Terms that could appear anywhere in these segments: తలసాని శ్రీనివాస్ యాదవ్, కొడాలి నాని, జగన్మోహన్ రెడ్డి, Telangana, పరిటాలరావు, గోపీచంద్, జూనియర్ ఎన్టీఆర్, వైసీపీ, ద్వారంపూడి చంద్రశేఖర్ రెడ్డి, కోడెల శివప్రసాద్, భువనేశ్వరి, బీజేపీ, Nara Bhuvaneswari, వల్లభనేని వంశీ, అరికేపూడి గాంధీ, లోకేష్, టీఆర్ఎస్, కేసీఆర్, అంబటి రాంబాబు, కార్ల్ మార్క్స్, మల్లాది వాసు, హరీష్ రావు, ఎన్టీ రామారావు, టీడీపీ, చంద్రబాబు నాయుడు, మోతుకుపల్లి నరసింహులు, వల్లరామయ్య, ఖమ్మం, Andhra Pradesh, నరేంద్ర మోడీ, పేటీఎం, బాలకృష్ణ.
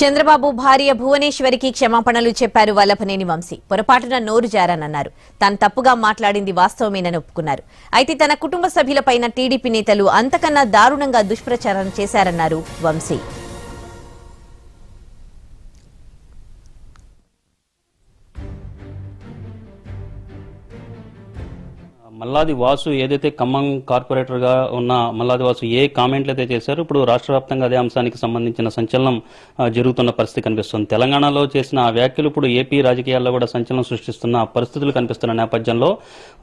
చంద్రబాబు భార్య భువనేశ్వరికి క్షమాపణలు చెప్పారు వల్లభనేని వంశీ. పొరపాటున నోరు జారనన్నారు. తాను తప్పుగా మాట్లాడింది వాస్తవమేనని ఒప్పుకున్నారు. అయితే తన కుటుంబ సభ్యులపైన టీడీపీ నేతలు అంతకన్నా దారుణంగా దుష్ప్రచారం చేశారన్నారు వంశీ. మల్లాది వాసు ఏదైతే ఖమ్మం కార్పొరేటర్గా ఉన్న మల్లాది వాసు ఏ కామెంట్లు అయితే చేశారో ఇప్పుడు రాష్ట్ర వ్యాప్తంగా అదే అంశానికి సంబంధించిన సంచలనం జరుగుతున్న పరిస్థితి కనిపిస్తుంది. తెలంగాణలో చేసిన ఆ వ్యాఖ్యలు ఇప్పుడు ఏపీ రాజకీయాల్లో కూడా సంచలనం సృష్టిస్తున్న పరిస్థితులు కనిపిస్తున్న నేపథ్యంలో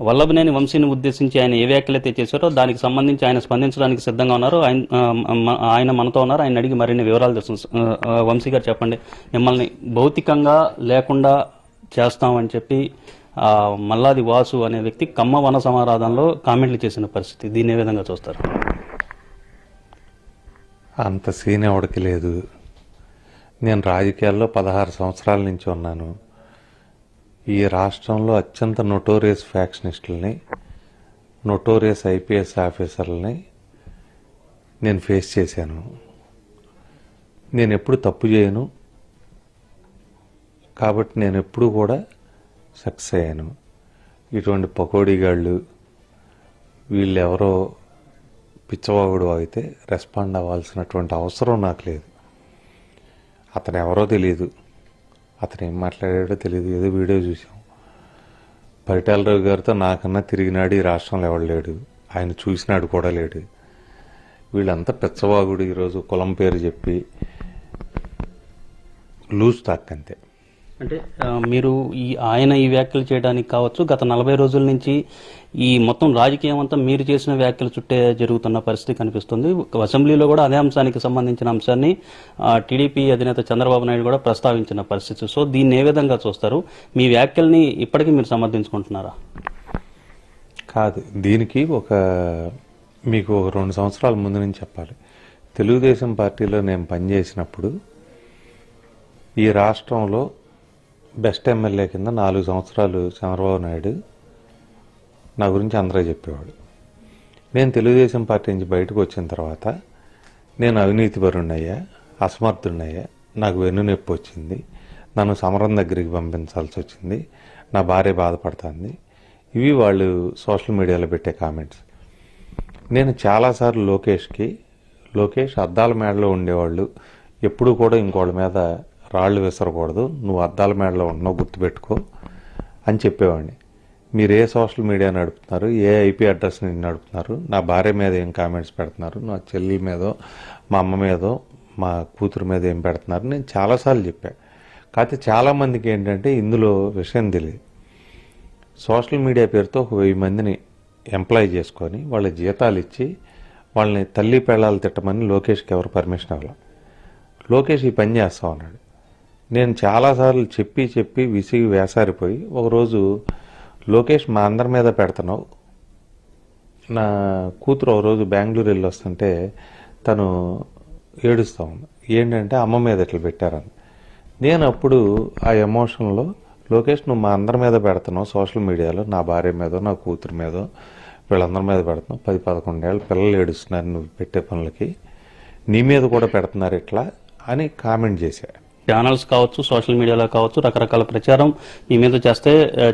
వల్లభనేని వంశీని ఉద్దేశించి ఆయన ఏ వ్యాఖ్యలు అయితే చేశారో దానికి సంబంధించి ఆయన స్పందించడానికి సిద్ధంగా ఉన్నారు. ఆయన మనతో ఉన్నారు. ఆయన అడిగి మరిన్ని వివరాలు తెలుసుకుందాం. వంశీ గారు చెప్పండి, మిమ్మల్ని భౌతికంగా లేకుండా చేస్తామని చెప్పి మల్లాది వాసు అనే వ్యక్తి కమ్మ వన సమారాధనలో కామెంట్లు చేసిన పరిస్థితి, దీన్ని ఏ విధంగా చూస్తారు? అంత సీన్ ఎవడికి లేదు. నేను రాజకీయాల్లో 16 సంవత్సరాల నుంచి ఉన్నాను. ఈ రాష్ట్రంలో అత్యంత నోటోరియస్ ఫ్యాక్షనిస్టులని, నోటోరియస్ ఐపీఎస్ ఆఫీసర్లని నేను ఫేస్ చేశాను. నేను ఎప్పుడు తప్పు చేయను కాబట్టి నేను ఎప్పుడు కూడా సక్సెస్ అయ్యాను. ఇటువంటి పకోడీగాళ్ళు వీళ్ళెవరో పిచ్చవాగుడు అయితే రెస్పాండ్ అవ్వాల్సినటువంటి అవసరం నాకు లేదు. అతను ఎవరో తెలియదు, అతను ఏం మాట్లాడాడో తెలియదు, ఏదో వీడియో చూసాం. పరిటాలరావు గారితో నాకన్నా తిరిగినాడు ఈ రాష్ట్రంలో ఎవడలేడు, ఆయన చూసినాడు కూడా లేడు. వీళ్ళంతా పిచ్చవాగుడు, ఈరోజు కులం పేరు చెప్పి లూజ్ టాక్ అంతే. అంటే మీరు ఈ ఆయన ఈ వ్యాఖ్యలు చేయడానికి కావచ్చు, గత 40 రోజుల నుంచి ఈ మొత్తం రాజకీయం అంతా మీరు చేసిన వ్యాఖ్యలు చుట్టే జరుగుతున్న పరిస్థితి కనిపిస్తుంది. అసెంబ్లీలో కూడా అదే అంశానికి సంబంధించిన అంశాన్ని టీడీపీ అధినేత చంద్రబాబు నాయుడు కూడా ప్రస్తావించిన పరిస్థితి. సో దీన్ని ఏ విధంగా చూస్తారు? మీ వ్యాఖ్యల్ని ఇప్పటికీ మీరు సమర్థించుకుంటున్నారా? కాదు, దీనికి మీకు 2 సంవత్సరాల ముందు నుంచి చెప్పాలి. తెలుగుదేశం పార్టీలో నేను పనిచేసినప్పుడు ఈ రాష్ట్రంలో బెస్ట్ ఎమ్మెల్యే కింద 4 సంవత్సరాలు చంద్రబాబు నాయుడు నా గురించి అందరూ చెప్పేవాడు. నేను తెలుగుదేశం పార్టీ నుంచి బయటకు వచ్చిన తర్వాత నేను అవినీతి పరుణ్ణయ్యా, అసమర్థుణ్ణయ్యా, నాకు వెన్నునొప్పి వచ్చింది, నన్ను సమరం దగ్గరికి పంపించాల్సి వచ్చింది, నా భార్య బాధపడుతుంది, ఇవి వాళ్ళు సోషల్ మీడియాలో పెట్టే కామెంట్స్. నేను చాలాసార్లు లోకేష్ అద్దాల మేడలో ఉండేవాళ్ళు, ఎప్పుడూ కూడా ఇంకోళ్ళ మీద రాళ్ళు విసరకూడదు, నువ్వు అద్దాల మేడలో ఉన్నావు గుర్తుపెట్టుకో అని చెప్పేవాడిని. మీరు ఏ సోషల్ మీడియా నడుపుతున్నారు, ఏ ఐపీ అడ్రస్ని నడుపుతున్నారు, నా భార్య మీద ఏం కామెంట్స్ పెడుతున్నారు, నా చెల్లి మీదో మా అమ్మ మీదో మా కూతురు మీద ఏం పెడుతున్నారు, నేను చాలాసార్లు చెప్పాను. కాకపోతే చాలామందికి ఏంటంటే ఇందులో విషయం తెలియదు. సోషల్ మీడియా పేరుతో 1000 మందిని ఎంప్లాయ్ చేసుకొని వాళ్ళ జీతాలు ఇచ్చి వాళ్ళని తల్లి పెళ్ళాలు తిట్టమని లోకేష్కి ఎవరు పర్మిషన్ ఇవ్వాలి. లోకేష్ ఈ పని చేస్తాం అన్నాడు. నేను చాలాసార్లు చెప్పి విసిగి వేసారిపోయి ఒకరోజు లోకేష్ మా అందరి మీద పెడుతున్నావు, నా కూతురు ఒకరోజు బెంగళూరు వెళ్ళి వస్తుంటే తను ఏడుస్తూ ఉంది, ఏంటంటే అమ్మ మీద ఇట్లా పెట్టారని. నేను అప్పుడు ఆ ఎమోషన్లో లోకేష్ నువ్వు మా అందరి మీద పెడుతున్నావు సోషల్ మీడియాలో, నా భార్య మీదో నా కూతురు మీదో వీళ్ళందరి మీద పెడుతున్నావు, 10-11 ఏళ్ళ పిల్లలు ఏడుస్తున్నారు నువ్వు పెట్టే పనులకి, నీ మీద కూడా పెడుతున్నారు ఇట్లా అని కామెంట్ చేశాను. ఛానల్స్ కావచ్చు, సోషల్ మీడియాలో కావచ్చు, రకరకాల ప్రచారం మీ మీద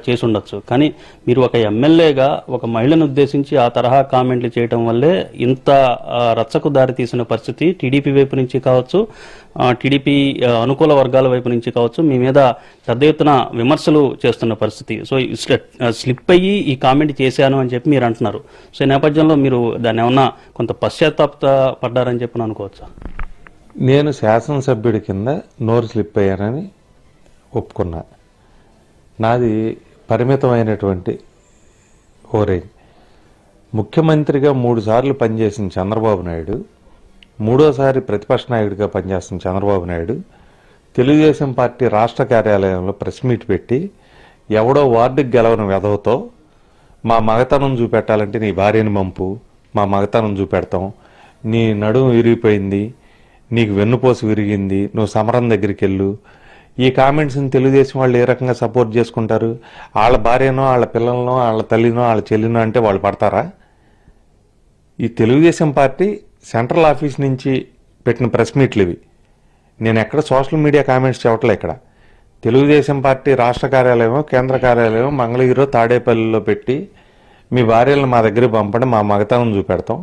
చేసి ఉండొచ్చు, కానీ మీరు ఒక ఎమ్మెల్యేగా ఒక మహిళను ఉద్దేశించి ఆ తరహా కామెంట్లు చేయడం వల్లే ఇంత రచ్చకు దారి తీసిన పరిస్థితి టీడీపీ వైపు నుంచి కావచ్చు, టీడీపీ అనుకూల వర్గాల వైపు నుంచి కావచ్చు మీ మీద పెద్ద ఎత్తున విమర్శలు చేస్తున్న పరిస్థితి. సో స్లిప్ అయ్యి ఈ కామెంట్ చేశాను అని చెప్పి మీరు అంటున్నారు. సో ఈ నేపథ్యంలో మీరు దాన్ని ఏమన్నా కొంత పశ్చాత్తాప పడ్డారని చెప్పి అనుకోవచ్చా? నేను శాసనసభ్యుడి కింద నోరు స్లిప్ అయ్యానని ఒప్పుకున్నా. నాది పరిమితమైనటువంటి ఓరేజ్. ముఖ్యమంత్రిగా 3 సార్లు పనిచేసిన చంద్రబాబు నాయుడు, 3వ సారి ప్రతిపక్ష నాయకుడిగా పనిచేస్తున్న చంద్రబాబు నాయుడు తెలుగుదేశం పార్టీ రాష్ట్ర కార్యాలయంలో ప్రెస్ మీట్ పెట్టి ఎవడో వార్డుకి గెలవని వెధవతో మా మగతనం చూపెట్టాలంటే నీ భార్యని పంపు, మా మగతనం చూపెడతాం, నీ నడుము విరిగిపోయింది, నీకు వెన్నుపోసు విరిగింది, నువ్వు సమరం దగ్గరికి వెళ్ళు, ఈ ఈ కామెంట్స్ ని తెలుగుదేశం వాళ్ళు ఏ రకంగా సపోర్ట్ చేసుకుంటారు? వాళ్ళ భార్యనో వాళ్ళ పిల్లలనో వాళ్ళ తల్లినో వాళ్ళ చెల్లినో అంటే వాళ్ళు పడతారా? ఈ తెలుగుదేశం పార్టీ సెంట్రల్ ఆఫీస్ నుంచి పెట్టిన ప్రెస్ మీట్లు ఇవి. నేను ఎక్కడ సోషల్ మీడియా కామెంట్స్ చెప్పట్లే. ఇక్కడ తెలుగుదేశం పార్టీ రాష్ట్ర కార్యాలయం, కేంద్ర కార్యాలయం మంగళగిరిలో తాడేపల్లిలో పెట్టి మీ భార్యలను మా దగ్గర పంపడం, మా మగతాలను చూపెడతాం,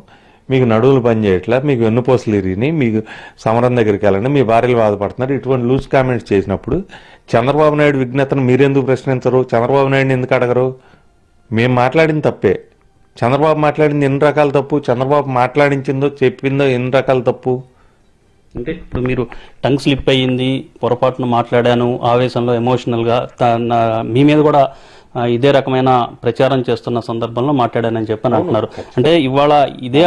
మీకు నడువులు పని చేయట్లా, మీకు వెన్నుపోసలు ఇరిగినాయి, మీకు సమరం దగ్గరికి వెళ్ళండి, మీ భార్యలు బాధపడుతున్నారు, ఇటువంటి లూజ్ కామెంట్స్ చేసినప్పుడు చంద్రబాబు నాయుడు విజ్ఞతను మీరెందుకు ప్రశ్నించరు? చంద్రబాబు నాయుడిని ఎందుకు అడగరు? మేము మాట్లాడింది తప్పే, చంద్రబాబు మాట్లాడింది ఎన్ని రకాల తప్పు, చంద్రబాబు మాట్లాడించిందో చెప్పిందో ఎన్ని రకాల తప్పు. అంటే ఇప్పుడు మీరు టంగ్ స్లిప్ అయ్యింది, పొరపాటును మాట్లాడాను, ఆవేశంలో ఎమోషనల్గా మీ మీద కూడా ఇదే రకమైన ప్రచారం చేస్తున్న సందర్భంలో మాట్లాడానని చెప్పని అంటున్నారు. అంటే ఇవాళ ఇదే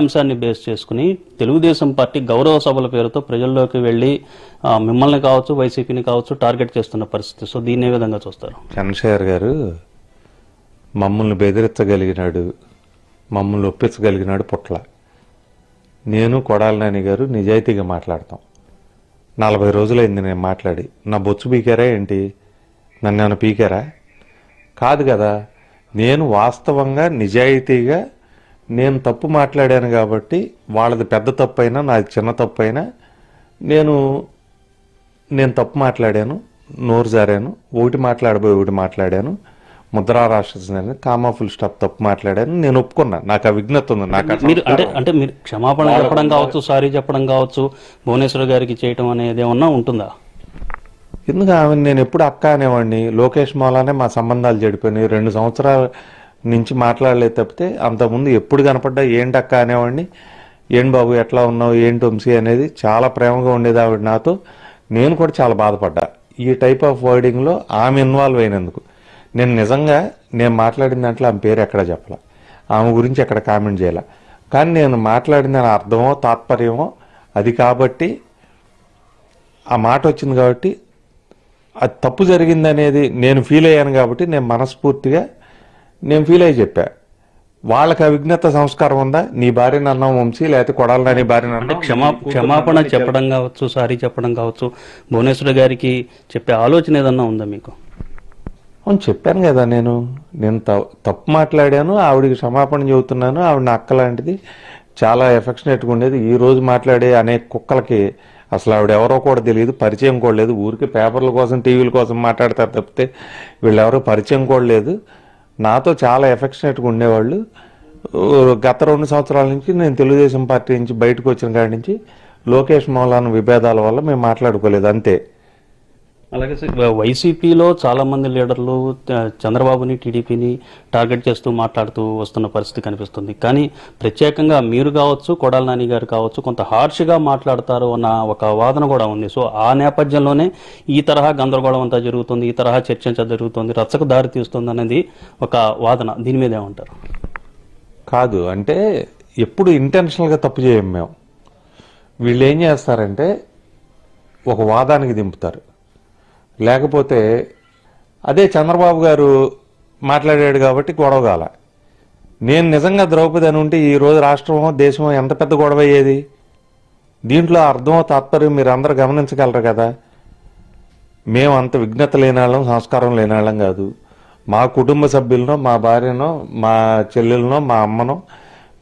అంశాన్ని బేస్ చేసుకుని తెలుగుదేశం పార్టీ గౌరవ సభల పేరుతో ప్రజల్లోకి వెళ్ళి మిమ్మల్ని కావచ్చు, వైసీపీని కావచ్చు టార్గెట్ చేస్తున్న పరిస్థితి. సో దీన్ని ఏ విధంగా చూస్తారు? చంద్రశేఖర్ గారు మమ్మల్ని బెదిరించగలిగినాడు, మమ్మల్ని ఒప్పించగలిగినాడు పుట్ల. నేను కొడాలి నాని గారు నిజాయితీగా మాట్లాడతాం. 40 రోజులైంది నేను మాట్లాడి. నా బొచ్చు పీకారా ఏంటి? నన్ను పీకారా? కాదు కదా. నేను వాస్తవంగా నిజాయితీగా నేను తప్పు మాట్లాడాను కాబట్టి వాళ్ళది పెద్ద తప్పు అయినా నాది చిన్న తప్పు అయినా నేను తప్పు మాట్లాడాను, నోరు జారాను, ఒకటి మాట్లాడబోయి ఒకటి మాట్లాడాను, ముద్రా రాష్ట్ర కామా ఫుల్ స్టాప్ తప్పు మాట్లాడాను, నేను ఒప్పుకున్నా. నాకు ఆ విజ్ఞత ఉంది. నాకు అంటే మీరు క్షమాపణ చెప్పడం కావచ్చు, సారీ చెప్పడం కావచ్చు, భువనేశ్వర్ గారికి చేయటం అనేది ఏమన్నా ఉంటుందా? ఎందుకు ఆమె నేను ఎప్పుడు అక్క అనేవాడిని. లోకేష్ మాలానే మా సంబంధాలు చెడిపోయినాయి. 2 సంవత్సరాల నుంచి మాట్లాడలేదు తప్పితే అంతకుముందు ఎప్పుడు కనపడ్డా ఏంటి అక్క అనేవాడిని, ఏం బాబు ఎట్లా ఉన్నావు, ఏంటి వంశీ అనేది చాలా ప్రేమగా ఉండేది ఆవిడ నాతో. నేను కూడా చాలా బాధపడ్డా ఈ టైప్ ఆఫ్ వర్డింగ్లో ఆమె ఇన్వాల్వ్ అయినందుకు. నేను నిజంగా నేను మాట్లాడిన దాంట్లో ఆమె పేరు ఎక్కడ చెప్పాల, ఆమె గురించి ఎక్కడ కామెంట్ చేయాల, కానీ నేను మాట్లాడిన అర్థమో తాత్పర్యమో అది కాబట్టి ఆ మాట వచ్చింది కాబట్టి అది తప్పు జరిగిందనేది నేను ఫీల్ అయ్యాను కాబట్టి నేను మనస్ఫూర్తిగా నేను ఫీల్ అయ్యి చెప్పా. వాళ్ళకి అవిజ్ఞత సంస్కారం ఉందా? నీ భార్య నన్ను వంశీ లేకపోతే కొడాలి నాని భార్య అంటే క్షమాపణ చెప్పడం కావచ్చు, సారీ చెప్పడం కావచ్చు, భువనేశ్వర్ గారికి చెప్పే ఆలోచన ఏదన్నా ఉందా మీకు? అవును, చెప్పాను కదా నేను తప్పు మాట్లాడాను, ఆవిడికి క్షమాపణ చెబుతున్నాను. ఆవిడ నా అక్క లాంటిది, చాలా ఎఫెక్షనేట్గా ఉండేది. ఈరోజు మాట్లాడే అనేక కుక్కలకి అసలు ఆవిడ ఎవరో కూడా తెలియదు, పరిచయం కూడా లేదు. ఊరికి పేపర్ల కోసం టీవీల కోసం మాట్లాడతారు తప్పితే వీళ్ళెవరో పరిచయం కూడా లేదు. నాతో చాలా ఎఫెక్షనేట్గా ఉండేవాళ్ళు. గత 2 సంవత్సరాల నుంచి నేను తెలుగుదేశం పార్టీ నుంచి బయటకు వచ్చిన కాడి నుంచి లోకేష్ మౌలానా విభేదాల వల్ల మేము మాట్లాడుకోలేదు, అంతే. అలాగే వైసీపీలో చాలామంది లీడర్లు చంద్రబాబుని, టీడీపీని టార్గెట్ చేస్తూ మాట్లాడుతూ వస్తున్న పరిస్థితి కనిపిస్తుంది. కానీ ప్రత్యేకంగా మీరు కావచ్చు, కొడాలి నాని గారు కావచ్చు కొంత హార్ష్గా మాట్లాడతారు అన్న ఒక వాదన కూడా ఉంది. సో ఆ నేపథ్యంలోనే ఈ తరహా గందరగోళం అంతా జరుగుతుంది, ఈ తరహా చర్చ జరుగుతుంది, రచ్చకు దారి తీస్తుంది అనేది ఒక వాదన. దీని మీద ఏమంటారు? కాదు, అంటే ఎప్పుడు ఇంటెన్షనల్గా తప్పు చేయం మేము. వీళ్ళు ఏం చేస్తారంటే ఒక వాదానికి దింపుతారు. లేకపోతే అదే చంద్రబాబు గారు మాట్లాడాడు కాబట్టి గొడవ కాల. నేను నిజంగా ద్రౌపది అని ఉంటే ఈరోజు రాష్ట్రమో దేశమో ఎంత పెద్ద గొడవ అయ్యేది? దీంట్లో అర్థమో తాత్పర్యం మీరు అందరూ గమనించగలరు కదా. మేము అంత విజ్ఞత లేనాళ్ళం, సంస్కారం లేనాళ్ళం కాదు. మా కుటుంబ సభ్యులనో, మా భార్యనో, మా చెల్లెలనో, మా అమ్మనో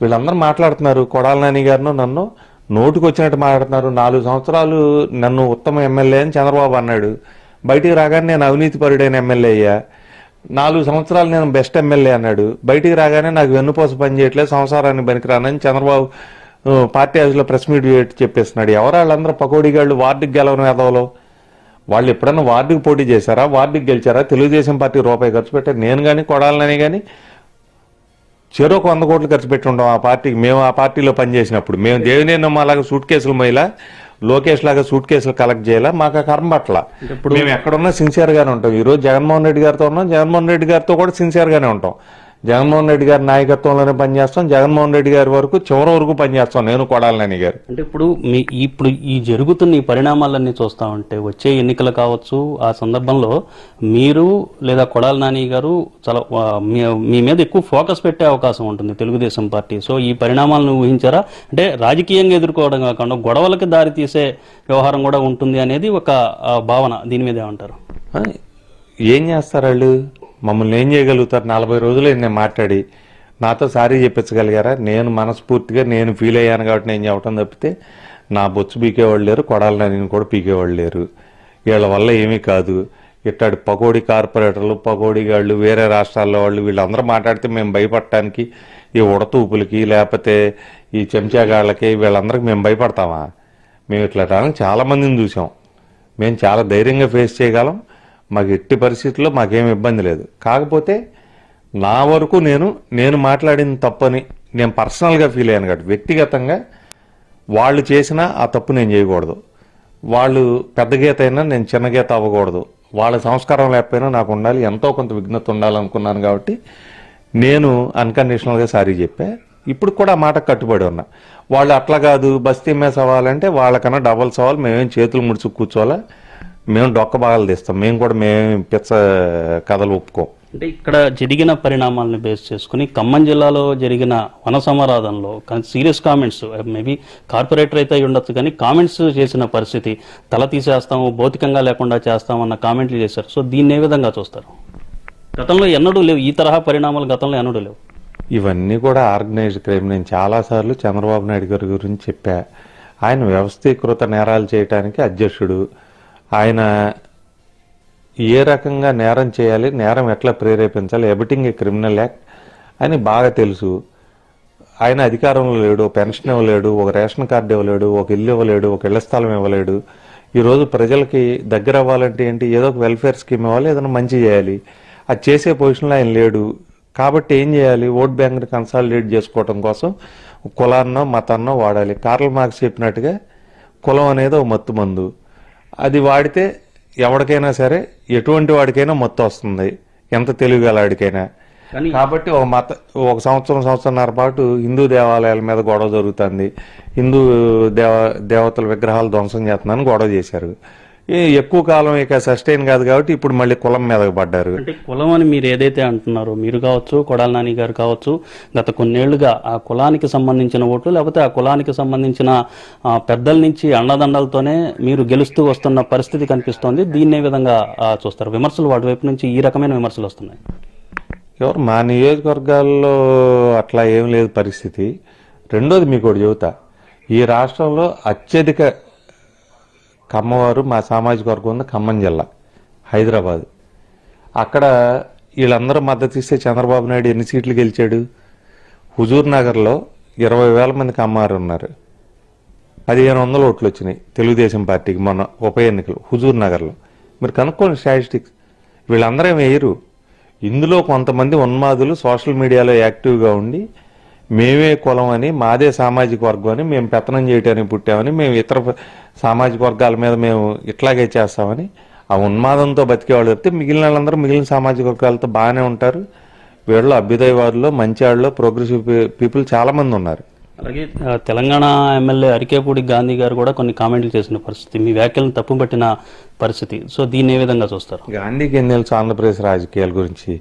వీళ్ళందరూ మాట్లాడుతున్నారు. కొడాలి నాని గారినో నన్ను నోటుకు వచ్చినట్టు మాట్లాడుతున్నారు. 4 సంవత్సరాలు నన్ను ఉత్తమ ఎమ్మెల్యే అని చంద్రబాబు అన్నాడు. బయటికి రాగానే నేను అవినీతి పరుడైన ఎమ్మెల్యే అయ్యా. 4 సంవత్సరాలు నేను బెస్ట్ ఎమ్మెల్యే అన్నాడు. బయటికి రాగానే నాకు వెన్నుపోస పని చేయట్లేదు, సంసారాన్ని పనికిరానని చంద్రబాబు పార్టీ హౌస్లో ప్రెస్ మీట్ పెట్టి చెప్పేస్తున్నాడు. ఎవరు వాళ్ళందరూ పకోడీగాళ్ళు, వార్డుకి గెలవని ఎదవలో వాళ్ళు ఎప్పుడన్నా వార్డుకి పోటీ చేశారా? వార్డుకి గెలిచారా? తెలుగుదేశం పార్టీ రూపాయి ఖర్చు పెట్టారు. నేను కానీ కొడాలి నాని కానీ చెరోకు 100 కోట్లు ఖర్చు పెట్టి ఉంటాం ఆ పార్టీకి. మేము ఆ పార్టీలో పనిచేసినప్పుడు మేము దేవినేనమ్మలాగా సూట్ కేసులు మహిళ, లోకేష్ లాగా సూట్ కేసులు కలెక్ట్ చేయాలా? మాకు ఆ కర్మ పట్ల ఇప్పుడు మేము ఎక్కడున్నా సిన్సియర్గానే ఉంటాం. ఈరోజు జగన్మోహన్ రెడ్డి గారితో ఉన్నాం, జగన్మోహన్ రెడ్డి గారితో కూడా సిన్సియర్గానే ఉంటాం. జగన్మోహన్ రెడ్డి గారి నాయకత్వంలోనే పనిచేస్తాం, జగన్మోహన్ రెడ్డి గారి వరకు చివరి వరకు పనిచేస్తాం నేను కొడాలని గారు. అంటే ఇప్పుడు ఈ జరుగుతున్న ఈ పరిణామాలన్నీ చూస్తా ఉంటే వచ్చే ఎన్నికలు కావచ్చు, ఆ సందర్భంలో మీరు లేదా కొడాల నాని గారు చాలా మీ మీద ఎక్కువ ఫోకస్ పెట్టే అవకాశం ఉంటుంది తెలుగుదేశం పార్టీ. సో ఈ పరిణామాలను ఊహించారా? అంటే రాజకీయంగా ఎదుర్కోవడం కాకుండా గొడవలకి దారి తీసే వ్యవహారం కూడా ఉంటుంది అనేది ఒక భావన, దీని మీద ఏమంటారు? ఏం చేస్తారు వాళ్ళు, మమ్మల్ని ఏం చేయగలుగుతారు? 40 రోజులు నేను మాట్లాడి నాతో సారీ చెప్పించగలిగారా? నేను మనస్ఫూర్తిగా నేను ఫీల్ అయ్యాను కాబట్టి నేను చెప్పడం తప్పితే నా బొచ్చు పీకేవాళ్ళు లేరు, కొడాలని కూడా పీకేవాళ్ళు లేరు. వీళ్ళ వల్ల ఏమీ కాదు, ఇట్లాంటి పకోడీ కార్పొరేటర్లు పకోడీగాళ్ళు వేరే రాష్ట్రాల్లో వాళ్ళు వీళ్ళందరూ మాట్లాడితే మేము భయపడటానికి ఈ ఉడతూపులకి లేకపోతే ఈ చెంచాగాళ్ళకి వీళ్ళందరికీ మేము భయపడతామా? మేము ఇట్లా చాలామందిని చూసాం, మేము చాలా ధైర్యంగా ఫేస్ చేయగలం, మాకు ఎట్టి పరిస్థితుల్లో మాకేమి ఇబ్బంది లేదు. కాకపోతే నా వరకు నేను మాట్లాడిన తప్పని నేను పర్సనల్గా ఫీల్ అయ్యాను కాబట్టి వ్యక్తిగతంగా వాళ్ళు చేసిన ఆ తప్పు నేను చేయకూడదు, వాళ్ళు పెద్ద గీత అయినా నేను చిన్న గీత అవ్వకూడదు, వాళ్ళ సంస్కారం లేకపోయినా నాకు ఉండాలి, ఎంతో కొంత విఘ్నత ఉండాలనుకున్నాను కాబట్టి నేను అన్కండిషనల్గా సారీ చెప్పా. ఇప్పుడు కూడా ఆ మాట కట్టుబడి ఉన్నా. వాళ్ళు అట్లా కాదు బస్తీ మీద సవాలంటే వాళ్ళకన్నా డబల్ సవాల్, మేమేం చేతులు ముడుచు కూర్చోవాలా, మేము డొక్క బాగాలు తీస్తాం, మేము కూడా మేము పిచ్చ కథలు ఒప్పుకోం. అంటే ఇక్కడ జరిగిన పరిణామాలను బేస్ చేసుకుని ఖమ్మం జిల్లాలో జరిగిన వన సమరాధనలో సీరియస్ కామెంట్స్, మేబీ కార్పొరేటర్ అయితే అయి ఉండొచ్చు కానీ కామెంట్స్ చేసిన పరిస్థితి, తల తీసేస్తాము భౌతికంగా లేకుండా చేస్తామన్న కామెంట్లు చేశారు. సో దీన్ని ఏ విధంగా చూస్తారు? గతంలో ఎన్నడూ లేవు ఈ తరహా పరిణామాలు, గతంలో ఎన్నడూ లేవు. ఇవన్నీ కూడా ఆర్గనైజ్డ్ క్రైమ్. నేను చాలాసార్లు చంద్రబాబు నాయుడు గారి గురించి చెప్పా, ఆయన వ్యవస్థీకృత నేరాలు చేయడానికి అధ్యక్షుడు, ఆయన ఏ రకంగా నేరం చేయాలి, నేరం ఎట్లా ప్రేరేపించాలి, ఎబిటింగ్ ఏ క్రిమినల్ యాక్ట్ అని బాగా తెలుసు. ఆయన అధికారంలో లేడు, పెన్షన్ ఇవ్వలేడు, ఒక రేషన్ కార్డు ఇవ్వలేడు, ఒక ఇల్లు ఇవ్వలేడు, ఒక ఇళ్ల స్థలం ఇవ్వలేడు. ఈరోజు ప్రజలకి దగ్గర అవ్వాలంటే ఏంటి, ఏదో ఒక వెల్ఫేర్ స్కీమ్ ఇవ్వాలి, ఏదైనా మంచి చేయాలి, అది చేసే పొజిషన్లో ఆయన లేడు. కాబట్టి ఏం చేయాలి, ఓట్ బ్యాంక్ని కన్సాలిడేట్ చేసుకోవడం కోసం కులాన్నో మతాన్నో వాడాలి. కార్ల్ మార్క్స్ చెప్పినట్టుగా కులం అనేది ఒక మత్తు మందు, అది వాడితే ఎవరికైనా సరే ఎటువంటి వాడికైనా మత్తు వస్తుంది, ఎంత తెలివి గల వాడికైనా. కాబట్టి ఒక సంవత్సరన్నర పాటు హిందూ దేవాలయాల మీద గొడవ జరుగుతుంది, హిందూ దేవతల విగ్రహాలు ధ్వంసం చేస్తున్నారని గొడవ చేశారు. ఎక్కువ కాలం ఇక సస్టైన్ కాదు కాబట్టి ఇప్పుడు మళ్ళీ కులం మీదకి పడ్డారు. అంటే కులం అని మీరు ఏదైతే అంటున్నారో మీరు కావచ్చు, కొడాల నాని గారు కావచ్చు, గత కొన్నేళ్లుగా ఆ కులానికి సంబంధించిన ఓట్లు లేకపోతే ఆ కులానికి సంబంధించిన పెద్దల నుంచి అండదండలతోనే మీరు గెలుస్తూ వస్తున్న పరిస్థితి కనిపిస్తోంది. దీన్నే విధంగా చూస్తారు? విమర్శలు వాటివైపు నుంచి ఈ రకమైన విమర్శలు వస్తున్నాయి. ఎవరు మా నియోజకవర్గాల్లో అట్లా ఏం లేదు పరిస్థితి. రెండోది మీకు ఒకటి చెబుతా, ఈ రాష్ట్రంలో అత్యధిక ఖమ్మవారు మా సామాజిక వర్గం ఉంది, ఖమ్మం జిల్లా, హైదరాబాద్. అక్కడ వీళ్ళందరూ మద్దతు ఇస్తే చంద్రబాబు నాయుడు ఎన్ని సీట్లు గెలిచాడు? హుజూర్ నగర్లో 20,000 మంది ఖమ్మారు ఉన్నారు, 1,500 ఓట్లు వచ్చినాయి తెలుగుదేశం పార్టీకి మొన్న ఉప ఎన్నికలు హుజూర్ నగర్లో. మీరు కనుక్కోండి స్టాటిస్టిక్స్. వీళ్ళందరూ ఏమి వేయరు. ఇందులో కొంతమంది ఉన్మాదులు సోషల్ మీడియాలో యాక్టివ్గా ఉండి మేమే కులం అని, మాదే సామాజిక వర్గం అని, మేము పెత్తనం చేయటానికి పుట్టామని, మేము ఇతర సామాజిక వర్గాల మీద మేము ఇట్లాగే చేస్తామని ఆ ఉన్మాదంతో బతికేవాళ్ళు తప్పితే మిగిలిన వాళ్ళందరూ మిగిలిన సామాజిక వర్గాలతో బాగానే ఉంటారు. వీళ్ళు అభ్యుదయవాదులు, మంచి వాళ్ళు, ప్రోగ్రెసివ్ పీపుల్ చాలామంది ఉన్నారు. అలాగే తెలంగాణ ఎమ్మెల్యే అరికేపూడి గాంధీ గారు కూడా కొన్ని కామెంట్లు చేసిన పరిస్థితి, మీ వ్యాఖ్యలను తప్పుపట్టిన పరిస్థితి. సో దీన్ని ఏ విధంగా చూస్తారు? గాంధీకి ఏం తెలుసు ఆంధ్రప్రదేశ్ రాజకీయాల గురించి,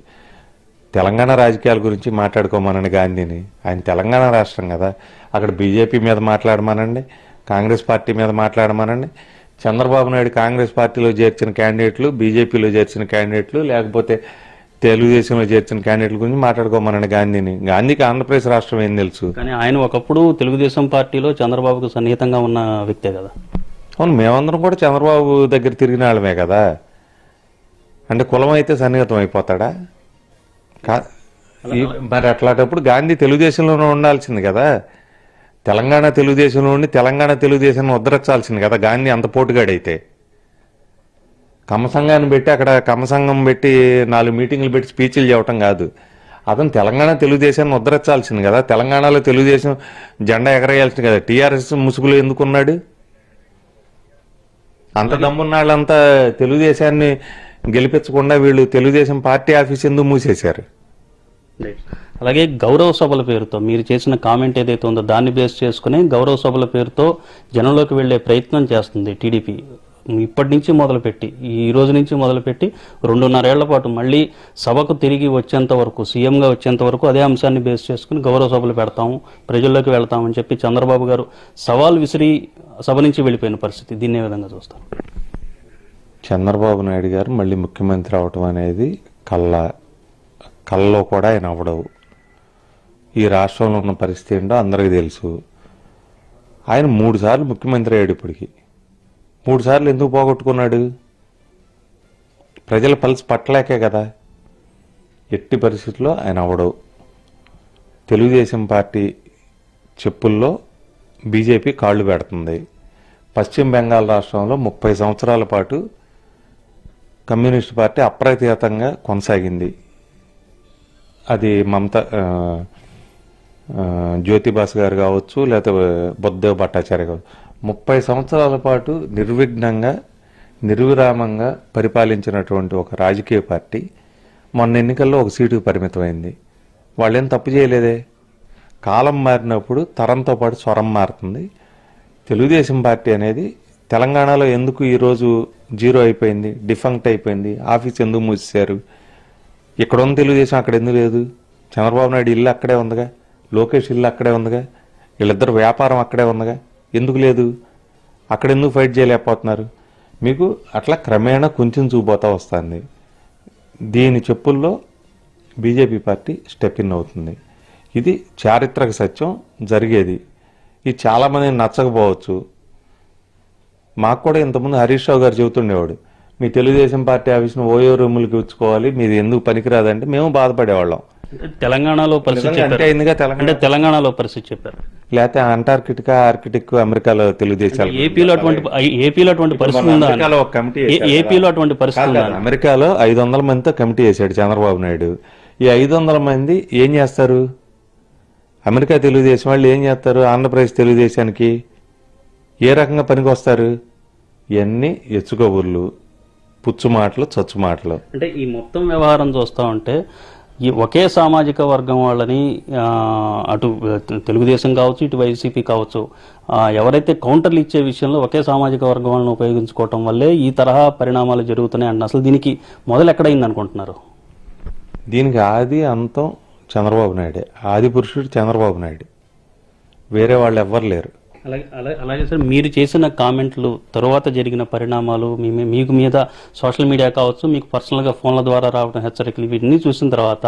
తెలంగాణ రాజకీయాల గురించి మాట్లాడుకోమనండి గాంధీని. ఆయన తెలంగాణ రాష్ట్రం కదా, అక్కడ బీజేపీ మీద మాట్లాడమనండి, కాంగ్రెస్ పార్టీ మీద మాట్లాడమనండి. చంద్రబాబు నాయుడు కాంగ్రెస్ పార్టీలో చేర్చిన క్యాండిడేట్లు, బీజేపీలో చేర్చిన క్యాండిడేట్లు, లేకపోతే తెలుగుదేశంలో చేర్చిన క్యాండిడేట్ల గురించి మాట్లాడుకోమనండి గాంధీని. గాంధీకి ఆంధ్రప్రదేశ్ రాష్ట్రం ఏం తెలుసు? కానీ ఆయన ఒకప్పుడు తెలుగుదేశం పార్టీలో చంద్రబాబుకు సన్నిహితంగా ఉన్న వ్యక్తే కదా. అవును, మేమందరం కూడా చంద్రబాబు దగ్గర తిరిగిన వాళ్ళమే కదా. అంటే కులం అయితే సన్నిహితం అయిపోతాడా? మరి అట్లాంటప్పుడు గాంధీ తెలుగుదేశంలోనే ఉండాల్సింది కదా, తెలంగాణ తెలుగుదేశంలో ఉండి తెలంగాణ తెలుగుదేశాన్ని ఉద్ధరించాల్సింది కదా గాంధీ. అంత పోటుగాడైతే కమ్మసంఘాన్ని పెట్టి, అక్కడ కమ్మసంఘం పెట్టి 4 మీటింగులు పెట్టి స్పీచ్లు చెప్పటం కాదు, అతను తెలంగాణ తెలుగుదేశాన్ని ఉద్ధరించాల్సింది కదా, తెలంగాణలో తెలుగుదేశం జెండా ఎగరేయాల్సింది కదా. టీఆర్ఎస్ ముసుగులో ఎందుకున్నాడు? అంత దమ్మున్న వాళ్ళంతా తెలుగుదేశాన్ని గెలిపించకుండా వీళ్ళు తెలుగుదేశం పార్టీ ఆఫీస్ ఎందుకు మూసేశారు? అలాగే గౌరవ సభల పేరుతో మీరు చేసిన కామెంట్ ఏదైతే ఉందో దాన్ని బేస్ చేసుకుని గౌరవ సభల పేరుతో జనంలోకి వెళ్లే ప్రయత్నం చేస్తుంది టీడీపీ. ఇప్పటి నుంచి మొదలుపెట్టి ఈ రోజు నుంచి మొదలుపెట్టి 2.5 ఏళ్ల పాటు మళ్ళీ సభకు తిరిగి వచ్చేంత వరకు, సీఎంగా వచ్చేంత వరకు అదే అంశాన్ని బేస్ చేసుకుని గౌరవ సభలు పెడతాము, ప్రజల్లోకి వెళ్తామని చెప్పి చంద్రబాబు గారు సవాల్ విసిరి సభ నుంచి వెళ్ళిపోయిన పరిస్థితి. దీన్నే విధంగా చూస్తారు. చంద్రబాబు నాయుడు గారు మళ్ళీ ముఖ్యమంత్రి అవటం అనేది కళ్ళలో కూడా ఆయన అవ్వడవు. ఈ రాష్ట్రంలో ఉన్న పరిస్థితి ఏంటో అందరికీ తెలుసు. ఆయన 3 సార్లు ముఖ్యమంత్రి అయ్యాడు. ఇప్పటికి 3 సార్లు ఎందుకు పోగొట్టుకున్నాడు? ప్రజల పల్స్ పట్టలేకే కదా. ఎట్టి పరిస్థితుల్లో ఆయన అవ్వడవు. తెలుగుదేశం పార్టీ చెప్పుల్లో బీజేపీ కాళ్ళు పెడుతుంది. పశ్చిమ బెంగాల్ రాష్ట్రంలో 30 సంవత్సరాల పాటు కమ్యూనిస్టు పార్టీ అప్రతిహతంగా కొనసాగింది. అది మమతా జ్యోతిబాసు గారు కావచ్చు, లేకపోతే బుద్ధదేవ్ భట్టాచార్య కావచ్చు. 30 సంవత్సరాల పాటు నిర్విఘ్నంగా నిర్విరామంగా పరిపాలించినటువంటి ఒక రాజకీయ పార్టీ మొన్న ఎన్నికల్లో 1 సీటుకు పరిమితమైంది. వాళ్ళేం తప్పు చేయలేదే. కాలం మారినప్పుడు తరంతో పాటు స్వరం మారుతుంది. తెలుగుదేశం పార్టీ అనేది తెలంగాణలో ఎందుకు ఈరోజు జీరో అయిపోయింది, డిఫంక్ట్ అయిపోయింది, ఆఫీస్ ఎందుకు మూసేశారు? ఇక్కడ ఉన్న తెలుగుదేశం అక్కడ ఎందుకు లేదు? చంద్రబాబు నాయుడు ఇల్లు అక్కడే ఉందిగా, లోకేష్ ఇల్లు అక్కడే ఉందిగా, వీళ్ళిద్దరు వ్యాపారం అక్కడే ఉందిగా, ఎందుకు లేదు? అక్కడ ఎందుకు ఫైట్ చేయలేకపోతున్నారు? మీకు అట్లా క్రమేణా కొంచెం చూపోతూ వస్తుంది. దీని చెప్పుల్లో బీజేపీ పార్టీ స్టెప్ ఇన్ అవుతుంది. ఇది చారిత్రక సత్యం, జరిగేది. ఇది చాలామంది నచ్చకపోవచ్చు. మాకు కూడా ఇంతకుముందు హరీష్ రావు గారు చెబుతుండేవాడు, మీ తెలుగుదేశం పార్టీ ఆఫీస్ను ఓయో రూములకి ఉంచుకోవాలి, మీది ఎందుకు పనికిరాదంటే మేము బాధపడేవాళ్ళం. తెలంగాణలో పరిస్థితి అంటే తెలంగాణలో పరిస్థితి చెప్పారు. లేకపోతే అంటార్కిటికా, ఆర్కిటిక్, అమెరికాలో తెలుగుదేశాలు, అమెరికాలో 500 మందితో కమిటీ వేశాడు చంద్రబాబు నాయుడు. ఈ 500 మంది ఏం చేస్తారు? అమెరికా తెలుగుదేశం వాళ్ళు ఏం చేస్తారు? ఆంధ్రప్రదేశ్ తెలుగుదేశానికి ఏ రకంగా పనికి వస్తారు? ఇవన్నీ ఎచ్చుకబుర్లు, పుచ్చు మాటలు, చచ్చు మాటలు. అంటే ఈ మొత్తం వ్యవహారం చూస్తూ ఉంటే ఈ ఒకే సామాజిక వర్గం వాళ్ళని అటు తెలుగుదేశం కావచ్చు, ఇటు వైసీపీ కావచ్చు, ఎవరైతే కౌంటర్లు ఇచ్చే విషయంలో ఒకే సామాజిక వర్గం వాళ్ళని ఉపయోగించుకోవటం వల్లే ఈ తరహా పరిణామాలు జరుగుతున్నాయి అండి. అసలు దీనికి మొదలు ఎక్కడైంది అనుకుంటున్నారు? దీనికి ఆది అంతం చంద్రబాబు నాయుడే, ఆది పురుషుడు చంద్రబాబు నాయుడు, వేరే వాళ్ళు ఎవ్వరు లేరు. అలాగే సార్, మీరు చేసిన కామెంట్లు తర్వాత జరిగిన పరిణామాలు, మీకు మీద సోషల్ మీడియా కావచ్చు, మీకు పర్సనల్గా ఫోన్ల ద్వారా రావడం హెచ్చరికలు, వీటిని చూసిన తర్వాత